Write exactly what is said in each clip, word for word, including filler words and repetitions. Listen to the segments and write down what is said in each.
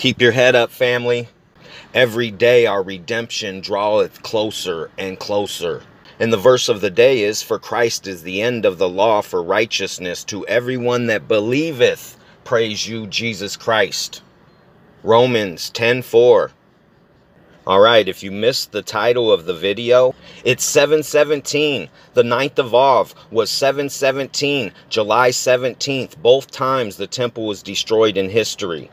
Keep your head up, family. Every day our redemption draweth closer and closer. And the verse of the day is, for Christ is the end of the law for righteousness to everyone that believeth. Praise you, Jesus Christ. Romans ten four. All right, if you missed the title of the video, it's seven seventeen. The ninth of Av was seven seventeen, July seventeenth. Both times the temple was destroyed in history.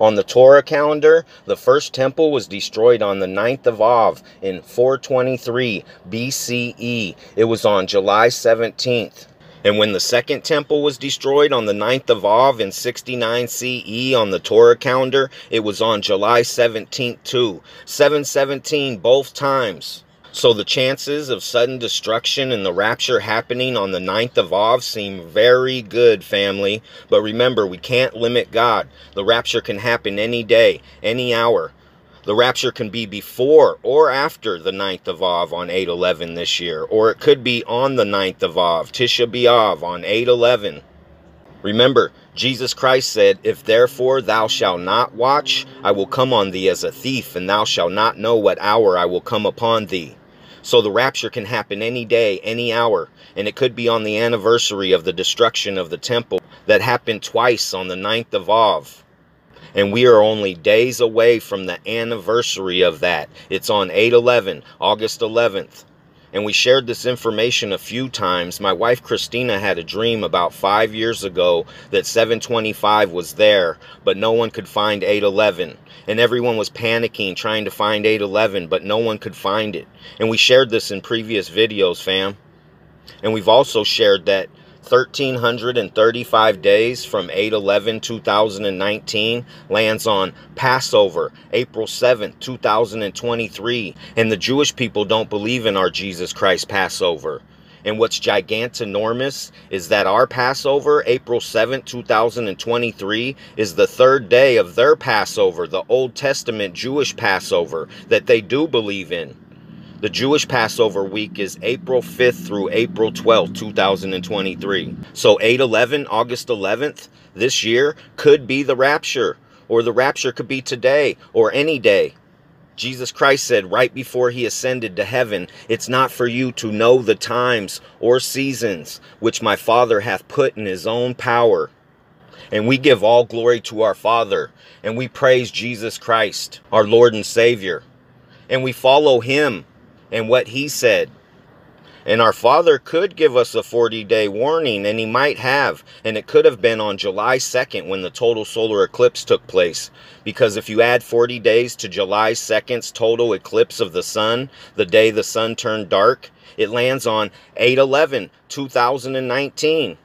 On the Torah calendar, the first temple was destroyed on the ninth of Av in four twenty-three B C E. It was on July seventeenth. And when the second temple was destroyed on the ninth of Av in sixty-nine C E on the Torah calendar, it was on July seventeenth too. seven seventeen both times. So the chances of sudden destruction and the rapture happening on the ninth of Av seem very good, family. But remember, we can't limit God. The rapture can happen any day, any hour. The rapture can be before or after the ninth of Av on eight eleven this year. Or it could be on the ninth of Av, Tisha B'Av, on eight eleven. Remember, Jesus Christ said, if therefore thou shalt not watch, I will come on thee as a thief, and thou shalt not know what hour I will come upon thee. So the rapture can happen any day, any hour. And it could be on the anniversary of the destruction of the temple that happened twice on the ninth of Av. And we are only days away from the anniversary of that. It's on eight eleven, August eleventh. And we shared this information a few times. My wife Christina had a dream about five years ago that seven twenty-five was there, but no one could find eight eleven. And everyone was panicking, trying to find eight eleven, but no one could find it. And we shared this in previous videos, fam. And we've also shared that one thousand three hundred thirty-five days from eight eleven two thousand nineteen lands on Passover, April seventh two thousand twenty-three. And the Jewish people don't believe in our Jesus Christ Passover. And what's gigantinormous is that our Passover, April seventh two thousand twenty-three, is the third day of their Passover, the Old Testament Jewish Passover that they do believe in. The Jewish Passover week is April fifth through April twelfth two thousand twenty-three. So eight eleven, August eleventh, this year could be the rapture, or the rapture could be today or any day. Jesus Christ said right before he ascended to heaven, it's not for you to know the times or seasons which my Father hath put in his own power. And we give all glory to our Father, and we praise Jesus Christ, our Lord and Savior, and we follow him and what he said. And our Father could give us a forty-day warning, and he might have. And it could have been on July second when the total solar eclipse took place. Because if you add forty days to July second's total eclipse of the sun, the day the sun turned dark, it lands on eight eleven two thousand nineteen.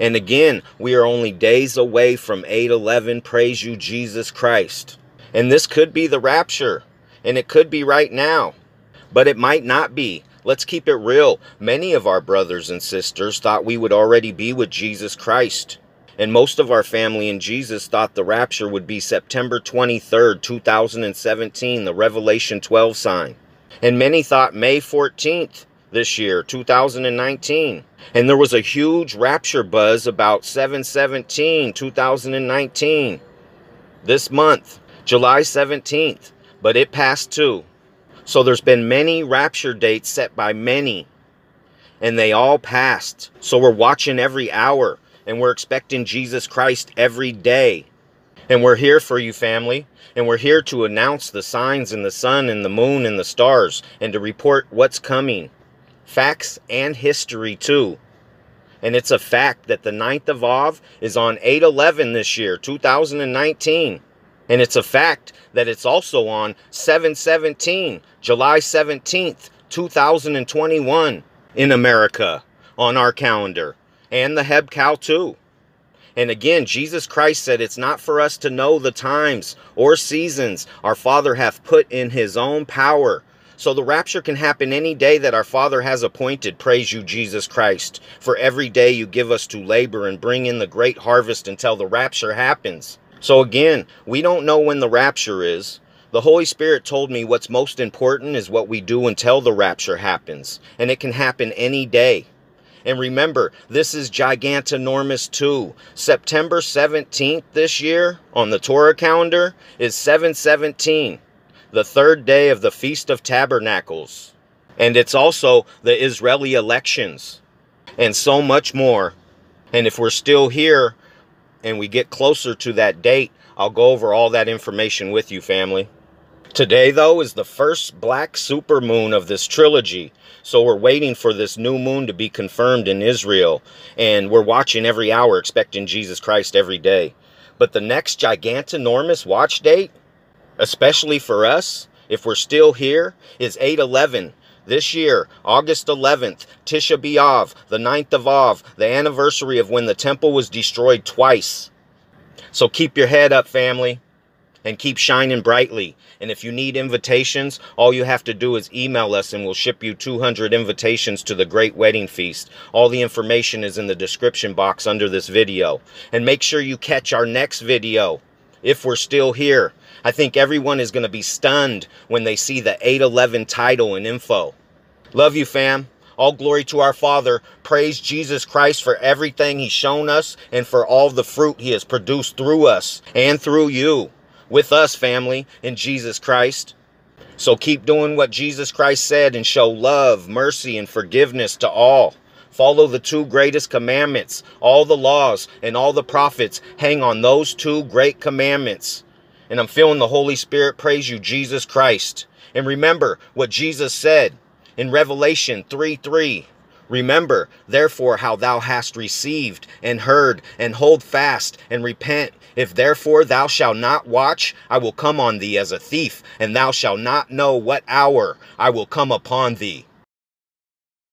And again, we are only days away from eight eleven, praise you, Jesus Christ. And this could be the rapture. And it could be right now. But it might not be. Let's keep it real. Many of our brothers and sisters thought we would already be with Jesus Christ. And most of our family in Jesus thought the rapture would be September twenty-third two thousand seventeen, the Revelation twelve sign. And many thought May fourteenth this year, two thousand nineteen. And there was a huge rapture buzz about seven seventeen two thousand nineteen this month, July seventeenth. But it passed too. So there's been many rapture dates set by many, and they all passed. So we're watching every hour, and we're expecting Jesus Christ every day. And we're here for you, family, and we're here to announce the signs in the sun and the moon and the stars, and to report what's coming. Facts and history, too. And it's a fact that the ninth of Av is on eight eleven this year, two thousand nineteen. And it's a fact that it's also on seven seventeen, July seventeenth two thousand twenty-one in America on our calendar. And the Heb Cow too. And again, Jesus Christ said it's not for us to know the times or seasons our Father hath put in his own power. So the rapture can happen any day that our Father has appointed, praise you, Jesus Christ. For every day you give us to labor and bring in the great harvest until the rapture happens. So again, we don't know when the rapture is. The Holy Spirit told me what's most important is what we do until the rapture happens. And it can happen any day. And remember, this is gigantinormous too. September seventeenth this year on the Torah calendar is seven seventeen, the third day of the Feast of Tabernacles. And it's also the Israeli elections and so much more. And if we're still here and we get closer to that date, I'll go over all that information with you, family. Today, though, is the first black supermoon of this trilogy. So we're waiting for this new moon to be confirmed in Israel. And we're watching every hour, expecting Jesus Christ every day. But the next gigantinormous watch date, especially for us, if we're still here, is eight eleven. This year, August eleventh, Tisha B'Av, the ninth of Av, the anniversary of when the temple was destroyed twice. So keep your head up, family, and keep shining brightly. And if you need invitations, all you have to do is email us and we'll ship you two hundred invitations to the Great Wedding Feast. All the information is in the description box under this video. And make sure you catch our next video, if we're still here. I think everyone is going to be stunned when they see the eight eleven title and info. Love you, fam. All glory to our Father. Praise Jesus Christ for everything He's shown us and for all the fruit He has produced through us and through you. With us, family, in Jesus Christ. So keep doing what Jesus Christ said and show love, mercy, and forgiveness to all. Follow the two greatest commandments, all the laws, and all the prophets. Hang on those two great commandments. And I'm feeling the Holy Spirit praise you, Jesus Christ. And remember what Jesus said in Revelation three three. Remember, therefore, how thou hast received and heard, and hold fast and repent. If therefore thou shalt not watch, I will come on thee as a thief, and thou shalt not know what hour I will come upon thee.